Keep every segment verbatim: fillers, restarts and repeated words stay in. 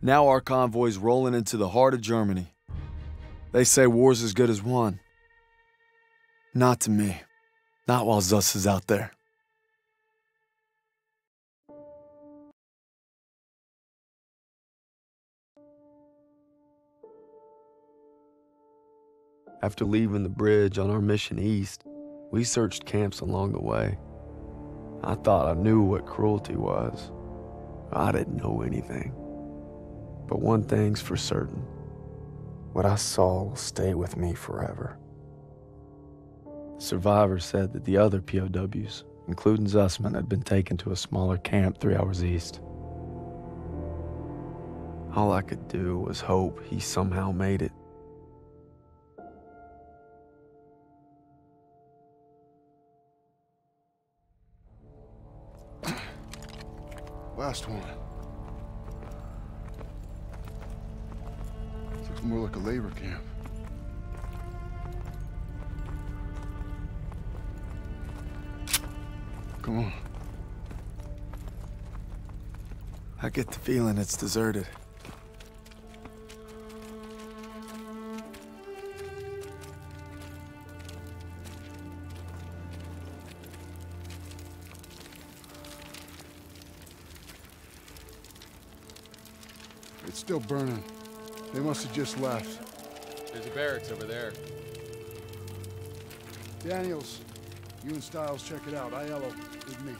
Now our convoy's rolling into the heart of Germany. They say war's as good as won. Not to me. Not while Zuss is out there. After leaving the bridge on our mission east, we searched camps along the way. I thought I knew what cruelty was. I didn't know anything. But one thing's for certain. What I saw will stay with me forever. The survivor said that the other P O Ws, including Zussman, had been taken to a smaller camp three hours east. All I could do was hope he somehow made it. Last one. Looks more like a labor camp. Come on. I get the feeling it's deserted. It's still burning. They must have just left. There's a barracks over there. Daniels, you and Stiles check it out. Aiello, with me.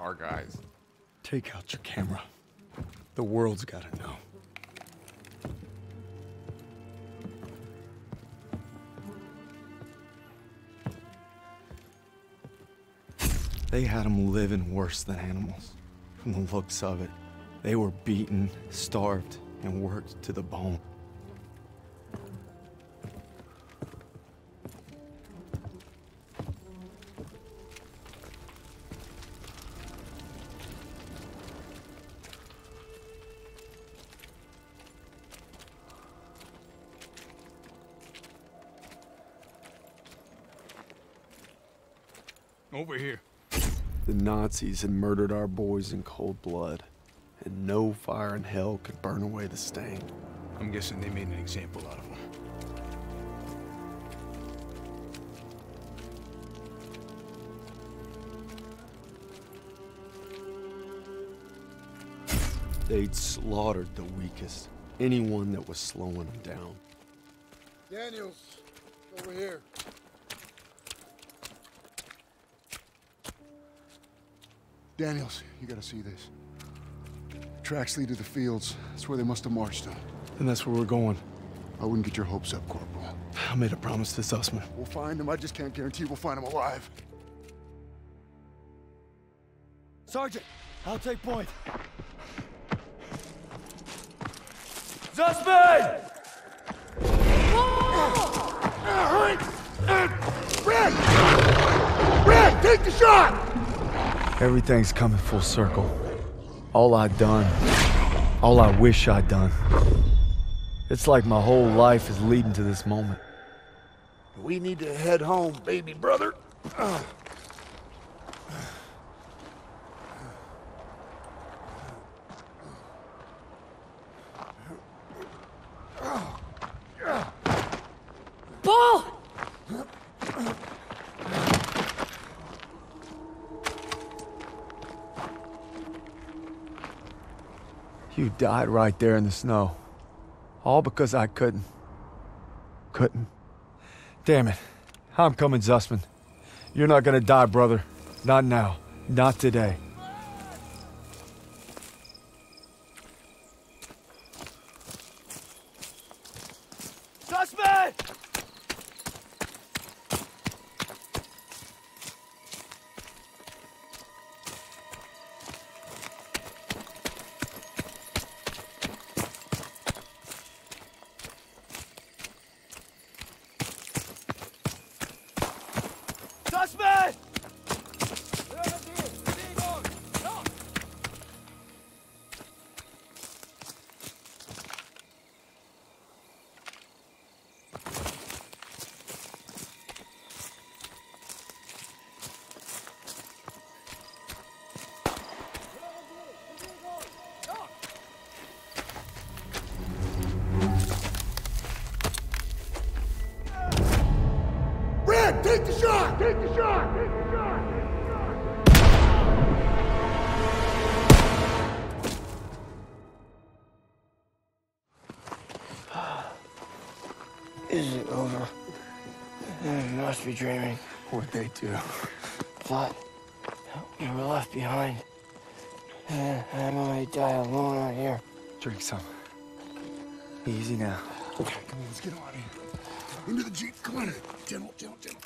Our guys. Take out your camera. The world's gotta know. They had them living worse than animals. From the looks of it, they were beaten, starved, and worked to the bone. Over here. The Nazis had murdered our boys in cold blood, and no fire in hell could burn away the stain. I'm guessing they made an example out of them. They'd slaughtered the weakest, anyone that was slowing them down. Daniels, over here. Daniels, you gotta see this. Tracks lead to the fields. That's where they must have marched them. And that's where we're going. I wouldn't get your hopes up, Corporal. I made a promise to Zussman. We'll find him. I just can't guarantee we'll find him alive. Sergeant, I'll take point. Zussman! Rick! Rick, take the shot! Everything's coming full circle. All I've done, all I wish I'd done. It's like my whole life is leading to this moment. We need to head home, baby brother. Uh. You died right there in the snow. All because I couldn't. Couldn't. Damn it. I'm coming, Zussman. You're not gonna die, brother. Not now. Not today. Take the shot! Take the shot! Take the shot! Take the shot! Is it over? I must be dreaming. What'd they do? Thought we were left behind. And I might die alone out here. Drink some. Easy now. Okay, come on, let's get out of here. Into the Jeep, come on. Gentle, gentle, gentle.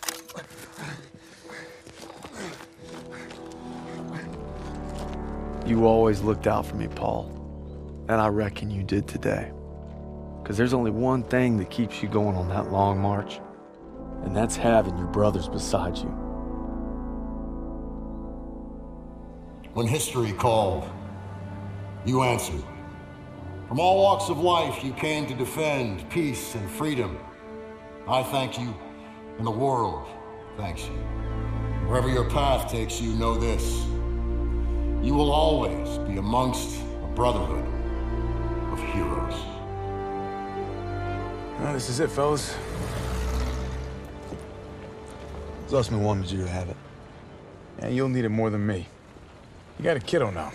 You always looked out for me, Paul. And I reckon you did today. Because there's only one thing that keeps you going on that long march. And that's having your brothers beside you. When history called, you answered. From all walks of life, you came to defend peace and freedom. I thank you, and the world thanks you. Wherever your path takes you, know this. You will always be amongst a brotherhood of heroes. Well, this is it, fellas. Zussman wanted you to have it. And you'll need it more than me. You got a kiddo now.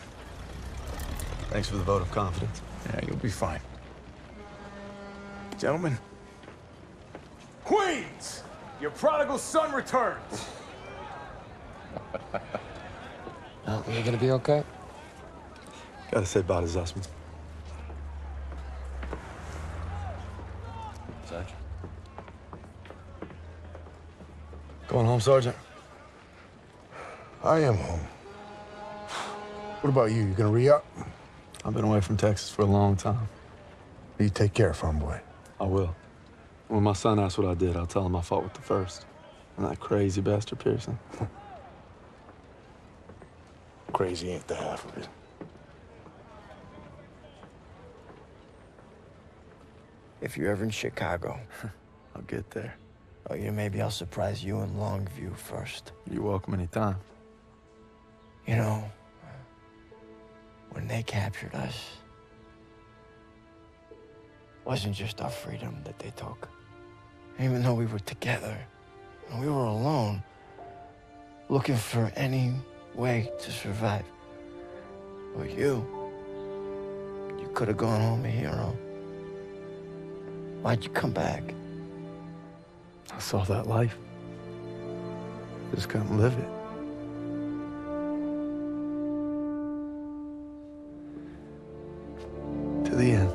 Thanks for the vote of confidence. Yeah, you'll be fine. Gentlemen. Queens! Your prodigal son returns! Well, are you gonna be okay? Gotta say bye to Zussman. Sergeant? Going home, Sergeant? I am home. What about you? You gonna re-up? I've been away from Texas for a long time. You take care, farm boy. I will. When my son asks what I did, I'll tell him I fought with the first. And that crazy bastard Pearson. Crazy ain't the half of it. If you're ever in Chicago, I'll get there. Oh, yeah, maybe I'll surprise you in Longview first. You're welcome anytime. You know, when they captured us, it wasn't just our freedom that they took. Even though we were together, and we were alone, looking for any way to survive. But you, you could have gone home a hero. Why'd you come back? I saw that life. Just couldn't live it. To the end.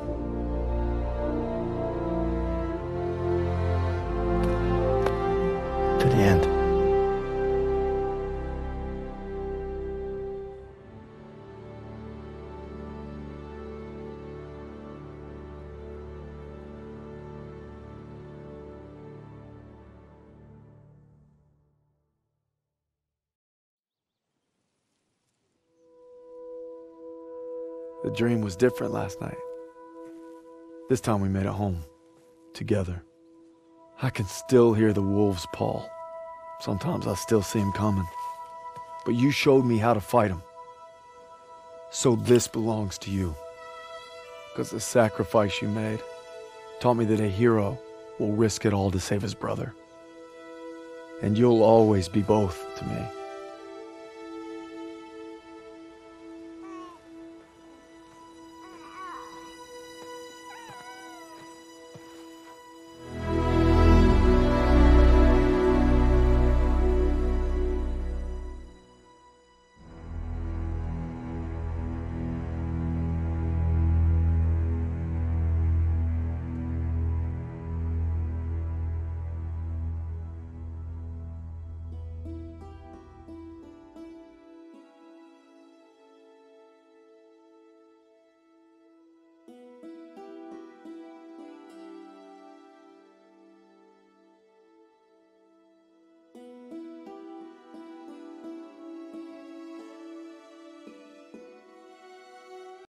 The dream was different last night. This time we made it home, together. I can still hear the wolves paw. Sometimes I still see them coming. But you showed me how to fight them. So this belongs to you. Because the sacrifice you made taught me that a hero will risk it all to save his brother. And you'll always be both to me.